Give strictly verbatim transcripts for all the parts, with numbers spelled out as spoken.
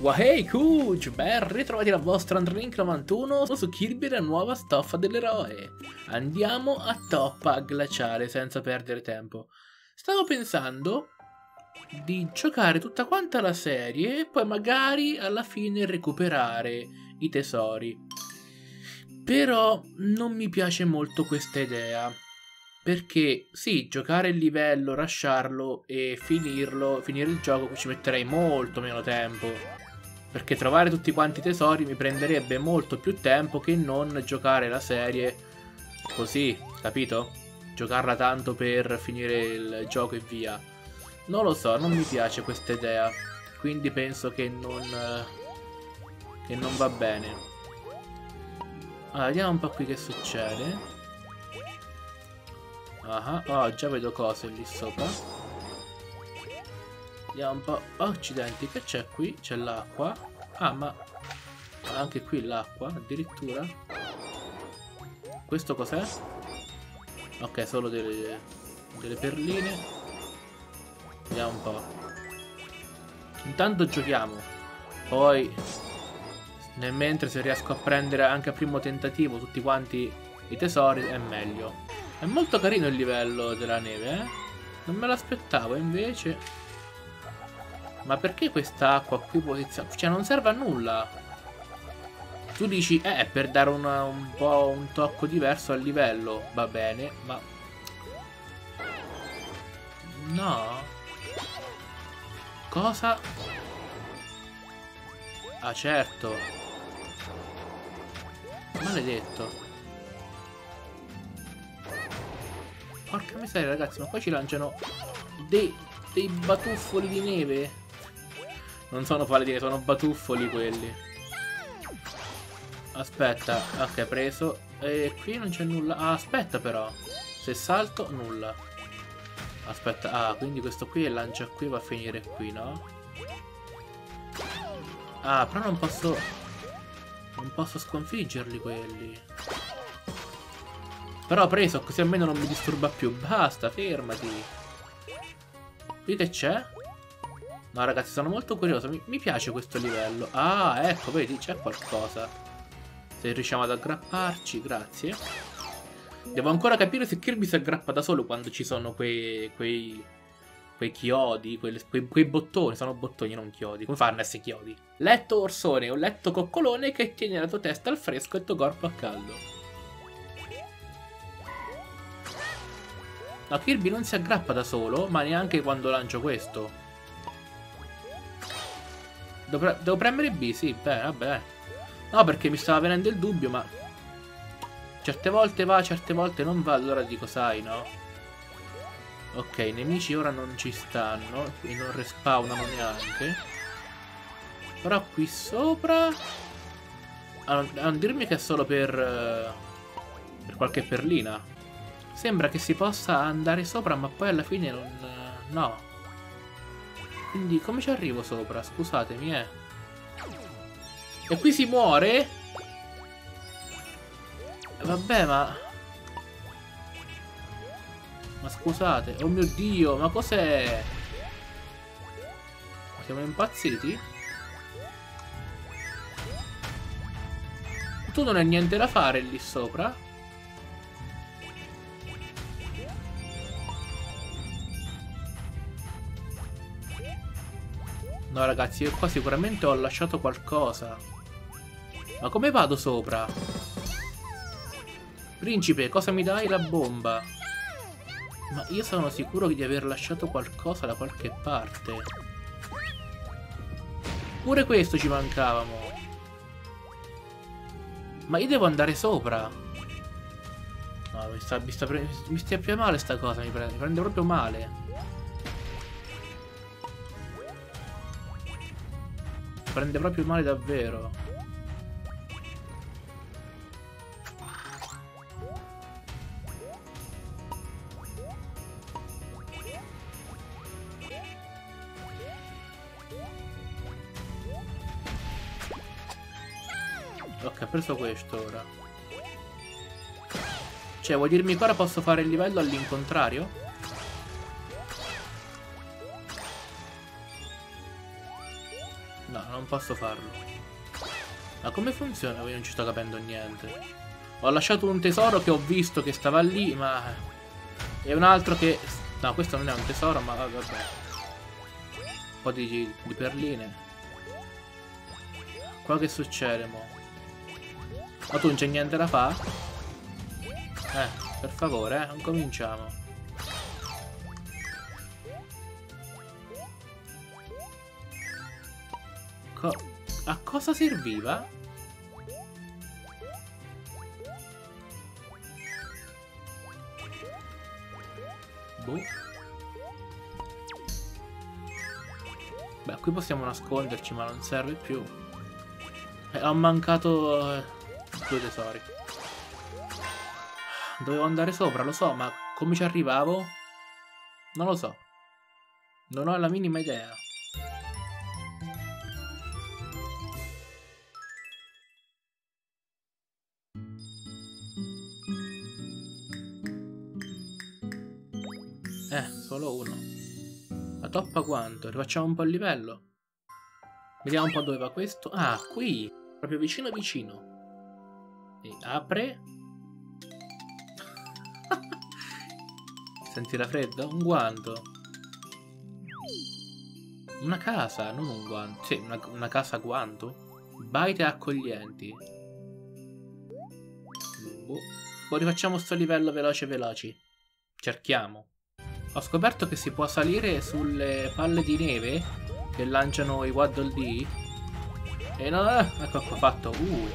Wahey Cooch, ben ritrovati la vostra AndreLink novantuno, sono su Kirby e la nuova stoffa dell'eroe. Andiamo a Toppa Glaciale senza perdere tempo. Stavo pensando di giocare tutta quanta la serie e poi magari alla fine recuperare i tesori. Però non mi piace molto questa idea, perché sì, giocare il livello, rusharlo e finirlo, finire il gioco ci metterei molto meno tempo, perché trovare tutti quanti i tesori mi prenderebbe molto più tempo che non giocare la serie così, capito? Giocarla tanto per finire il gioco e via. Non lo so, non mi piace questa idea, quindi penso che non, che non va bene. Allora, vediamo un po' qui che succede. Ah, oh, già vedo cose lì sopra. Vediamo un po'. Accidenti, che c'è qui? C'è l'acqua. Ah, ma anche qui l'acqua, addirittura. Questo cos'è? Ok, solo delle, delle perline. Vediamo un po'. Intanto giochiamo. Poi, nel mentre, se riesco a prendere anche a primo tentativo tutti quanti i tesori, è meglio. È molto carino il livello della neve, eh? Non me l'aspettavo, invece. Ma perché quest'acqua qui posizionata? Cioè, non serve a nulla. Tu dici, eh, è per dare una, un po' un tocco diverso al livello. Va bene, ma... no. Cosa? Ah, certo. Maledetto. Porca miseria, ragazzi, ma qua ci lanciano dei, dei batuffoli di neve. Non sono paladini, sono batuffoli quelli. Aspetta, ok, preso. E qui non c'è nulla. Ah, aspetta però. Se salto, nulla. Aspetta, ah, quindi questo qui lancia qui, va a finire qui, no? Ah, però non posso... non posso sconfiggerli quelli. Però preso, così almeno non mi disturba più. Basta, fermati. Qui che c'è? No, ragazzi, sono molto curioso, mi, mi piace questo livello. Ah, ecco, vedi, c'è qualcosa. Se riusciamo ad aggrapparci, grazie. Devo ancora capire se Kirby si aggrappa da solo quando ci sono quei... quei, quei chiodi, quei, quei, quei bottoni. Sono bottoni, non chiodi. Come fanno a essere chiodi? Letto orsone, un letto coccolone che tiene la tua testa al fresco e il tuo corpo a caldo. No, Kirby non si aggrappa da solo, ma neanche quando lancio questo. Devo premere B, sì, beh, vabbè. No, perché mi stava venendo il dubbio, ma certe volte va, certe volte non va, allora dico, sai, no? Ok, i nemici ora non ci stanno e non respawnano neanche. Però qui sopra... a non, a non dirmi che è solo per... Uh, per qualche perlina. Sembra che si possa andare sopra, ma poi alla fine non... Uh, no. Quindi come ci arrivo sopra? Scusatemi, eh. E qui si muore? Vabbè, ma... ma scusate. Oh mio Dio, ma cos'è? Siamo impazziti? Tu non hai niente da fare lì sopra? No, ragazzi, io qua sicuramente ho lasciato qualcosa. Ma come vado sopra? Principe, cosa mi dai? La bomba. Ma io sono sicuro di aver lasciato qualcosa da qualche parte. Pure questo ci mancavamo. Ma io devo andare sopra. No, mi sta, mi sta, mi sta più male sta cosa, mi prende, mi prende proprio male. Prende proprio male davvero. Ok, ho preso questo ora. Cioè, vuoi dirmi che ora posso fare il livello all'incontrario? No, non posso farlo. Ma come funziona? Io non ci sto capendo niente. Ho lasciato un tesoro che ho visto che stava lì, ma... è un altro che... no, questo non è un tesoro, ma vabbè. Un po' di, di perline. Qua che succede, mo? Ma tu non c'è niente da fare? Eh, per favore, eh, non cominciamo. A cosa serviva? Boh. Beh, qui possiamo nasconderci, ma non serve più. Eh, ho mancato eh, due tesori. Dovevo andare sopra, lo so, ma come ci arrivavo? Non lo so. Non ho la minima idea. Eh, solo uno. La toppa quanto? Rifacciamo un po' il livello. Vediamo un po' dove va questo. Ah, qui. Proprio vicino vicino. E apre. Senti la fredda? Un guanto. Una casa, non un guanto. Sì, una, una casa guanto. Baite accoglienti. Boh. Poi rifacciamo sto livello veloce veloci. Cerchiamo. Ho scoperto che si può salire sulle palle di neve che lanciano i Waddle Dee. E no, ecco qua, fatto. Uh,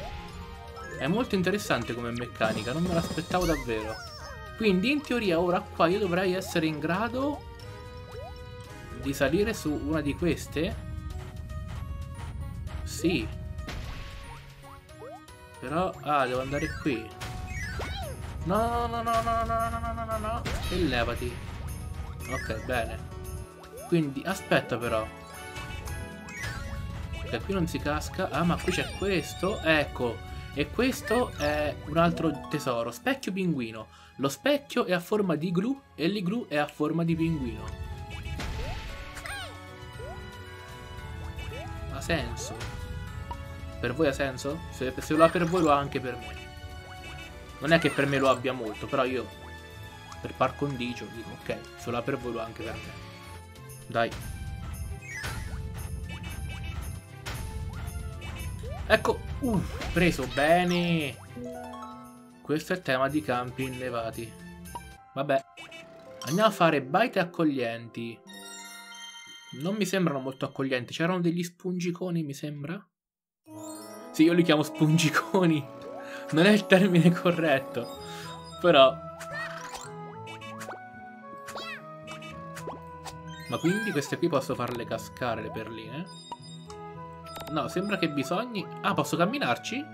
è molto interessante come meccanica, non me l'aspettavo davvero. Quindi in teoria ora qua io dovrei essere in grado di salire su una di queste. Sì. Però, ah, devo andare qui. No, no, no, no, no, no, no, no, no, no. E levati. Ok, bene. Quindi, aspetta però. Perché qui non si casca. Ah, ma qui c'è questo. Ecco. E questo è un altro tesoro. Specchio pinguino. Lo specchio è a forma di gru e l'iglu è a forma di pinguino. Ha senso? Per voi ha senso? Se, se lo ha per voi, lo ha anche per me. Non è che per me lo abbia molto, però io... per par condicio dico ok, solo la per volo anche per me. Dai. Ecco, uh, preso bene. Questo è il tema di campi innevati. Vabbè. Andiamo a fare baite accoglienti. Non mi sembrano molto accoglienti. C'erano degli spungiconi, mi sembra. Sì, io li chiamo spungiconi. Non è il termine corretto. Però... ma quindi queste qui posso farle cascare le perline? No, sembra che bisogni... ah, posso camminarci?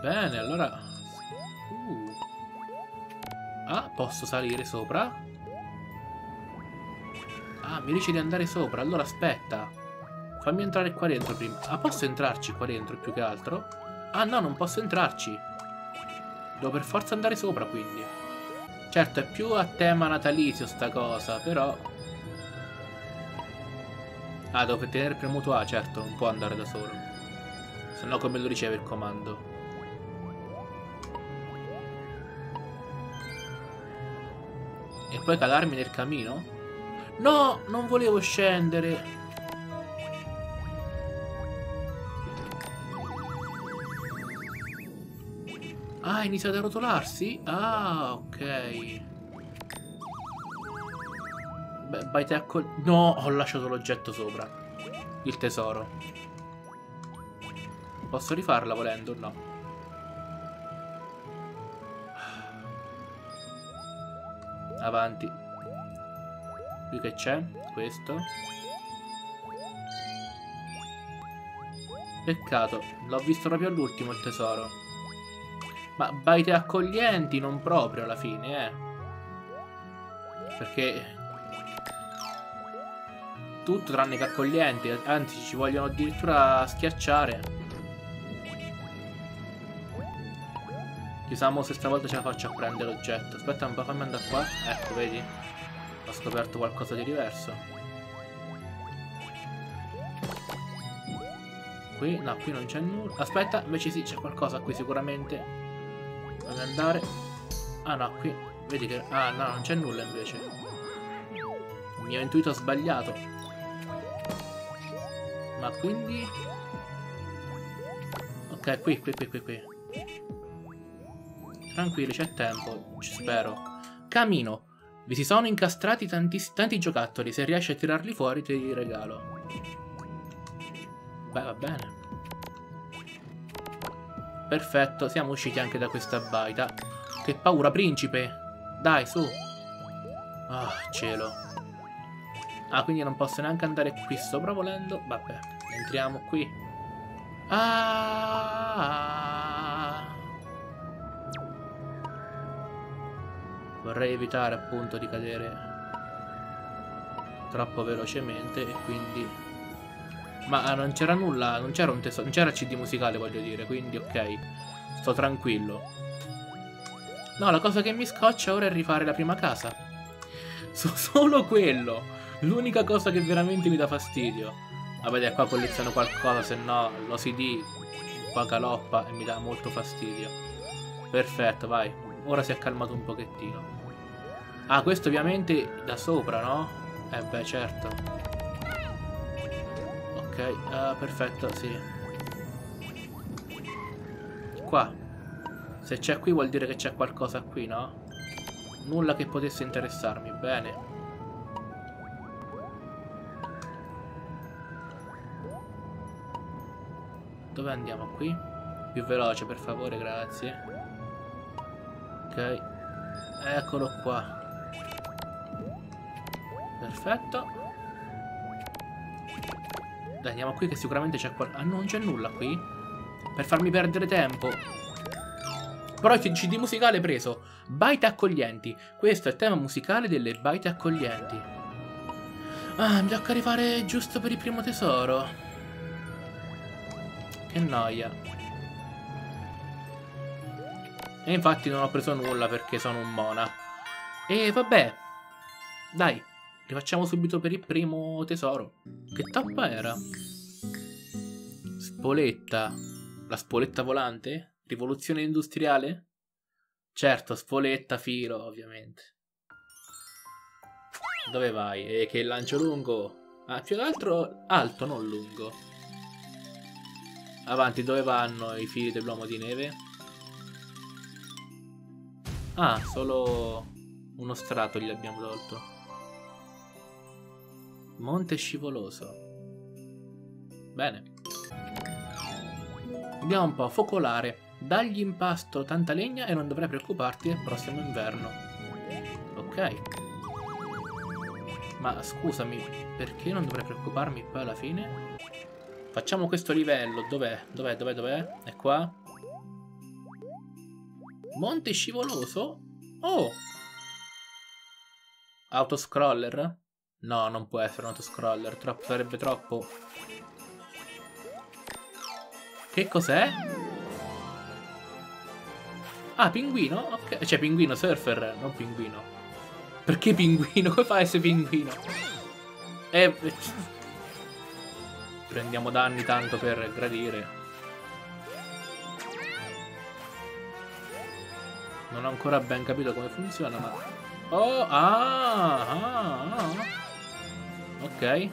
Bene, allora... Uh. ah, posso salire sopra? Ah, mi dice di andare sopra, allora aspetta. Fammi entrare qua dentro prima. Ah, posso entrarci qua dentro più che altro? Ah no, non posso entrarci. Devo per forza andare sopra, quindi. Certo, è più a tema natalizio sta cosa, però... ah, devo tenere premuto A, certo, non può andare da solo. Sennò come lo riceve il comando? E poi calarmi nel camino? No, non volevo scendere! Ah, inizia ad arrotolarsi? Ah, ok. Beh, baite accol... no, ho lasciato l'oggetto sopra. Il tesoro. Posso rifarla volendo? No. Avanti. Qui che c'è? Questo. Peccato, l'ho visto proprio all'ultimo il tesoro. Ma baite accoglienti non proprio alla fine, eh. Perché... tutto tranne che accoglienti. Anzi, ci vogliono addirittura schiacciare. Chissà se stavolta ce la faccio a prendere l'oggetto. Aspetta un po', fammi andare qua. Ecco, vedi? Ho scoperto qualcosa di diverso. qui, no, qui non c'è nulla. Aspetta, invece sì, c'è qualcosa qui sicuramente. Dove andare? Ah no, qui, vedi che... ah no, non c'è nulla invece. Il mio intuito ha sbagliato. Ma quindi... ok, qui, qui, qui, qui, qui. Tranquilli, c'è tempo, ci spero. Camino. Vi si sono incastrati tanti, tanti giocattoli. Se riesci a tirarli fuori te li regalo. Beh, va bene. Perfetto, siamo usciti anche da questa baita. Che paura, principe. Dai, su. Ah, oh, cielo. Ah, quindi non posso neanche andare qui sopra volendo. Vabbè, entriamo qui. Ah. Vorrei evitare appunto di cadere troppo velocemente e quindi... ma non c'era nulla, non c'era un testo, non c'era C D musicale, voglio dire, quindi ok, sto tranquillo. No, la cosa che mi scoccia ora è rifare la prima casa. So solo quello, l'unica cosa che veramente mi dà fastidio. Vabbè, qua colleziono qualcosa, se no lo C D qua galoppa e mi dà molto fastidio. Perfetto, vai. Ora si è calmato un pochettino. Ah, questo ovviamente da sopra, no? Eh beh, certo. Ok, uh, perfetto, sì. Qua. Se c'è qui vuol dire che c'è qualcosa qui, no? Nulla che potesse interessarmi, bene. Dove andiamo qui? Più veloce, per favore, grazie. Ok, eccolo qua. Perfetto. Dai, andiamo qui che sicuramente c'è qualcosa. Ah, non c'è nulla qui? Per farmi perdere tempo. Però il C D musicale preso. Baite accoglienti. Questo è il tema musicale delle baite accoglienti. Ah, mi tocca arrivare giusto per il primo tesoro. Che noia. E infatti non ho preso nulla perché sono un mona. E vabbè. Dai, li facciamo subito per il primo tesoro. Che tappa era? Spoletta. La spoletta volante? Rivoluzione industriale? Certo, spoletta, filo, ovviamente. Dove vai? E che lancio lungo. Ah, più che altro alto, non lungo. Avanti, dove vanno i fili dell'uomo di neve? Ah, solo uno strato gli abbiamo tolto. Monte scivoloso. Bene. Vediamo un po', focolare. Dagli in pasto tanta legna e non dovrai preoccuparti del prossimo inverno. Ok. Ma scusami, perché non dovrei preoccuparmi poi alla fine? Facciamo questo livello. Dov'è? Dov'è? Dov'è? Dov'è? È qua? Monte scivoloso? Oh! Autoscroller? No, non può essere un autoscroller. Troppo, sarebbe troppo. Che cos'è? Ah, pinguino? Ok. Cioè, pinguino, surfer, non pinguino. Perché pinguino? Come fa a essere pinguino? Eh... Prendiamo danni tanto per gradire. Non ho ancora ben capito come funziona, ma... oh, ah, ah, ah. Ok.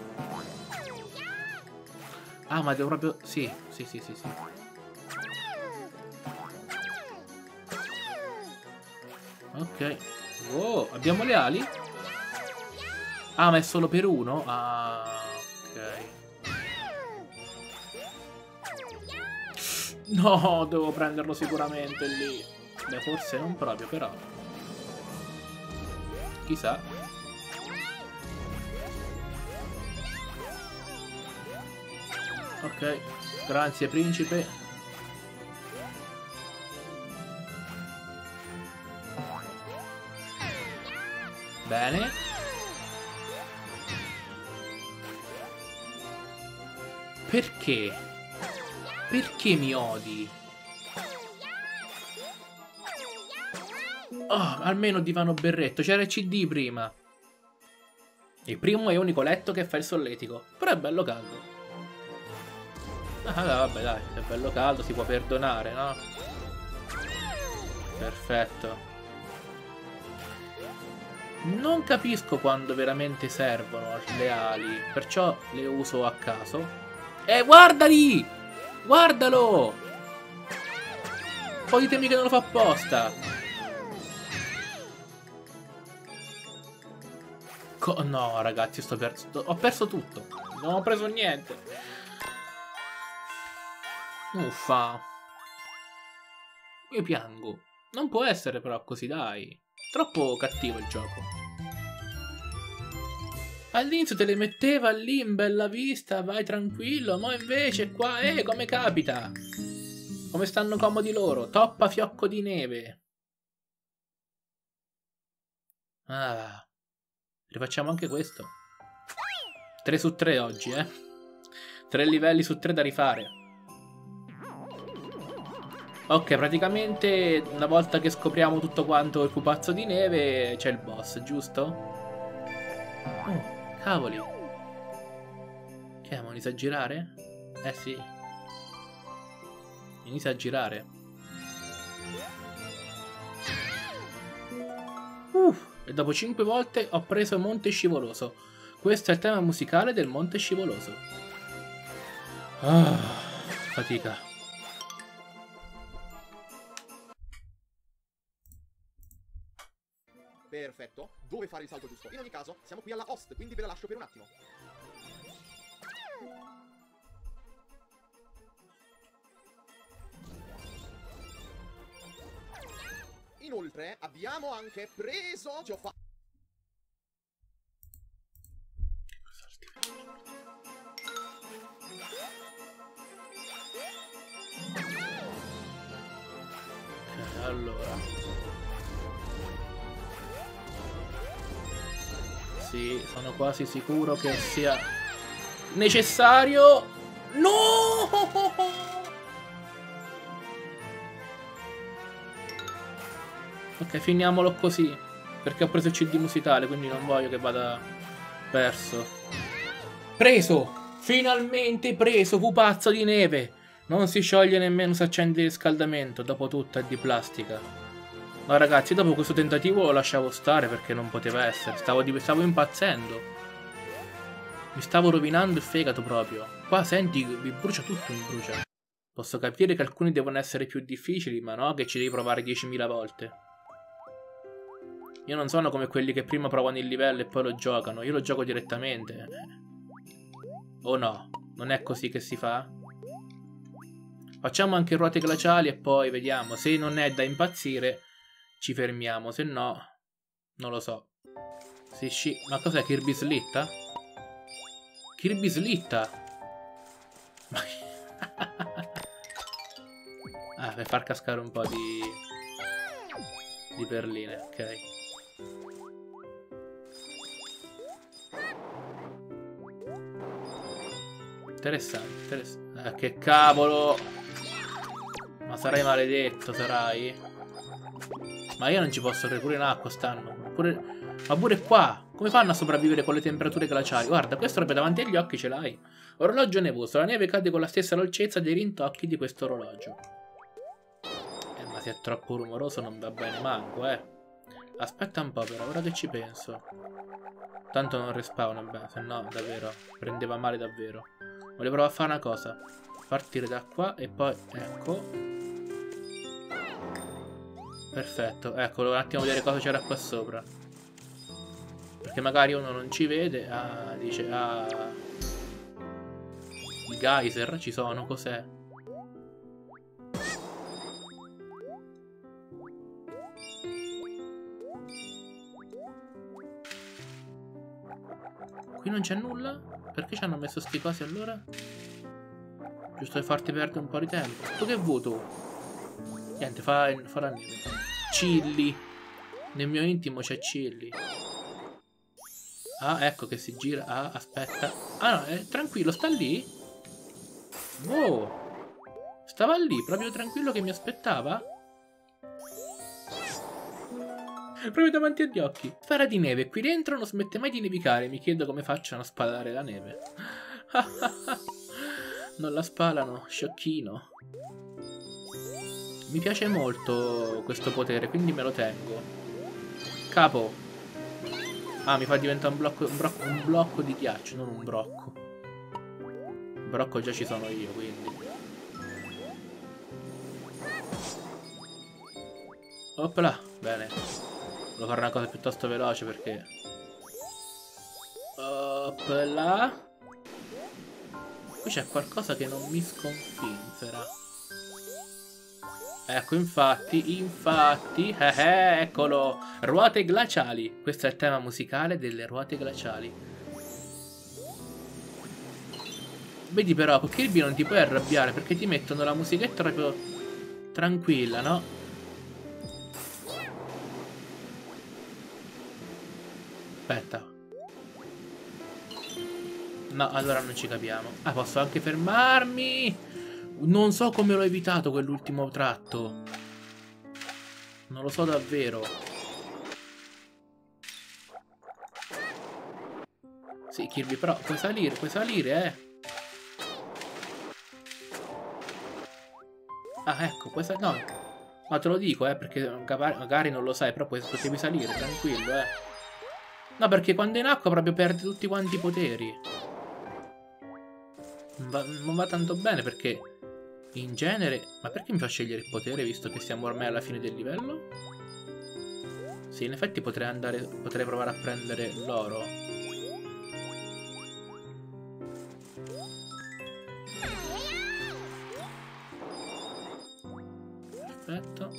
Ah, ma devo proprio... sì, sì, sì, sì, sì. Ok. Wow, abbiamo le ali? Ah, ma è solo per uno? Ah, ok. No, devo prenderlo sicuramente lì. Beh, forse non proprio, però chissà. Ok, grazie principe. Bene. Perché? Perché mi odi? Oh, almeno divano berretto, c'era il C D prima. Il primo è unico letto che fa il solletico, però è bello caldo. Ah vabbè dai, se è bello caldo si può perdonare, no? Perfetto. Non capisco quando veramente servono le ali, perciò le uso a caso. E guardali! Guardalo! Poi ditemi che non lo fa apposta! Co no ragazzi, sto per sto ho perso tutto! Non ho preso niente! Uffa! Io piango! Non può essere però così, dai! Troppo cattivo il gioco. All'inizio te le metteva lì in bella vista, vai tranquillo, ma invece qua, eh, come capita? Come stanno comodi loro? Toppa fiocco di neve. Ah, rifacciamo anche questo. tre su tre oggi, eh. tre livelli su tre da rifare. Ok, praticamente una volta che scopriamo tutto quanto il pupazzo di neve c'è il boss, giusto? Oh, cavoli. Che, ma inizia a girare? Eh sì. Inizia a girare. Uff, e dopo cinque volte ho preso Monte Scivoloso. Questo è il tema musicale del Monte Scivoloso. Ah, fatica. Perfetto, dove fare il salto giusto? In ogni caso, siamo qui alla host, quindi ve la lascio per un attimo. Inoltre, abbiamo anche preso... Ci ho fatto... Allora... Sì, sono quasi sicuro che sia necessario. No! Ok, finiamolo così, perché ho preso il C D musicale, quindi non voglio che vada perso. Preso! Finalmente preso, pupazzo di neve! Non si scioglie nemmeno se accende il riscaldamento, dopo tutto è di plastica. Ma ragazzi, dopo questo tentativo lo lasciavo stare perché non poteva essere. Stavo, di... stavo impazzendo. Mi stavo rovinando il fegato proprio. Qua senti, mi brucia tutto, mi brucia. Posso capire che alcuni devono essere più difficili, ma no, che ci devi provare diecimila volte. Io non sono come quelli che prima provano il livello e poi lo giocano. Io lo gioco direttamente. O no? Non è così che si fa? Facciamo anche ruote glaciali e poi vediamo. Se non è da impazzire... Ci fermiamo, se no... Non lo so. Si sci... Ma cos'è? Kirby slitta? Kirby slitta? Ah, per far cascare un po' di... Di perline, ok. Interessante, interessante. Ah, che cavolo! Ma sarai maledetto, sarai? Ma io non ci posso andare pure in acqua stanno. Pure... Ma pure qua. Come fanno a sopravvivere con le temperature glaciali? Guarda, questo orologio davanti agli occhi ce l'hai. Orologio nevoso. La neve cade con la stessa dolcezza dei rintocchi di questo orologio. Eh, ma se è troppo rumoroso non va bene manco, eh. Aspetta un po' però, ora che ci penso. Tanto non respawna, beh, se no davvero. Prendeva male davvero. Volevo provare a fare una cosa. Partire da qua e poi... Ecco... Perfetto, ecco, volevo un attimo vedere cosa c'era qua sopra. Perché magari uno non ci vede. Ah, dice, ah... I geyser ci sono, cos'è? Qui non c'è nulla? Perché ci hanno messo sti cosi allora? Giusto per farti perdere un po' di tempo. Tu che vuoi tu? Niente, fa, fa la neve. Chilli. Nel mio intimo c'è Chilli. Ah, ecco che si gira. Ah, aspetta. Ah no, eh, tranquillo, sta lì? Wow. Stava lì, proprio tranquillo che mi aspettava? Proprio davanti agli occhi. Sfera di neve, qui dentro non smette mai di nevicare. Mi chiedo come facciano a spadare la neve. non la spalano, sciocchino. Mi piace molto questo potere, quindi me lo tengo. Capo. Ah, mi fa diventare un blocco, un blocco, un blocco di ghiaccio, non un brocco. Brocco già ci sono io, quindi. Oppala, bene. Devo fare una cosa piuttosto veloce perché... Oppala. Qui c'è qualcosa che non mi sconfinfera. Ecco, infatti, infatti, eh, eh, eccolo, ruote glaciali. Questo è il tema musicale delle ruote glaciali. Vedi però, con Kirby non ti puoi arrabbiare perché ti mettono la musichetta proprio tranquilla, no? Aspetta. No, allora non ci capiamo. Ah, posso anche fermarmi? Non so come l'ho evitato quell'ultimo tratto. Non lo so davvero. Sì, Kirby, però puoi salire, puoi salire, eh. Ah, ecco, puoi salire. No, ma te lo dico, eh, perché magari non lo sai, però puoi, potevi salire, tranquillo, eh. No, perché quando è in acqua proprio perde tutti quanti i poteri. Non va, non va tanto bene perché... In genere... Ma perché mi fa scegliere il potere visto che siamo ormai alla fine del livello? Sì, in effetti potrei andare... Potrei provare a prendere l'oro. Perfetto.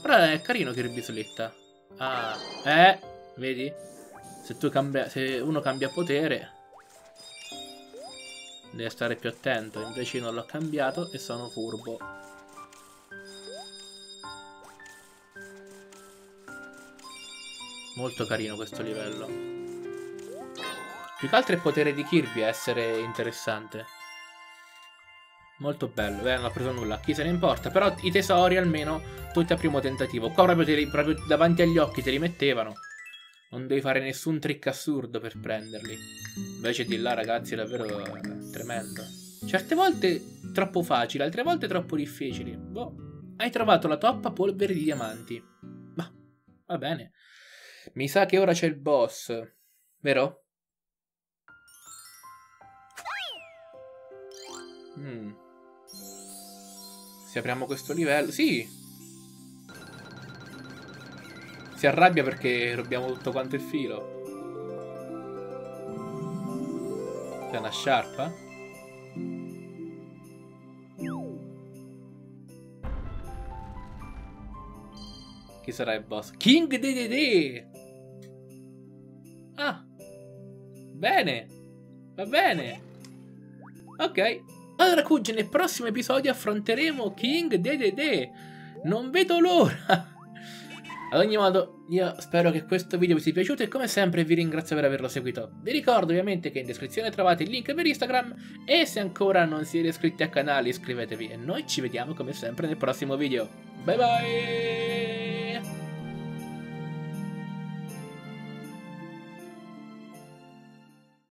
Però è carino che ribisoletta. Ah, eh... Vedi? Se tu cambia... Se uno cambia potere... Deve stare più attento, invece non l'ho cambiato e sono furbo. Molto carino questo livello. Più che altro il potere di Kirby a essere interessante. Molto bello, eh, non ho preso nulla, chi se ne importa. Però i tesori almeno tutti a primo tentativo. Qua proprio, te li, proprio davanti agli occhi te li mettevano. Non devi fare nessun trick assurdo per prenderli. Invece di là, ragazzi, è davvero tremendo. Certe volte troppo facili, altre volte troppo difficili. Boh. Hai trovato la toppa polvere di diamanti. Ma va bene. Mi sa che ora c'è il boss, vero? Mm. Se apriamo questo livello... Sì! Si arrabbia perché rubiamo tutto quanto il filo. C'è una sciarpa? Chi sarà il boss? King Dedede! Ah! Bene! Va bene! Ok. Allora, Cugge, nel prossimo episodio affronteremo King Dedede! Non vedo l'ora! Ad ogni modo, io spero che questo video vi sia piaciuto e come sempre vi ringrazio per averlo seguito. Vi ricordo ovviamente che in descrizione trovate il link per Instagram e se ancora non siete iscritti al canale iscrivetevi e noi ci vediamo come sempre nel prossimo video. Bye bye!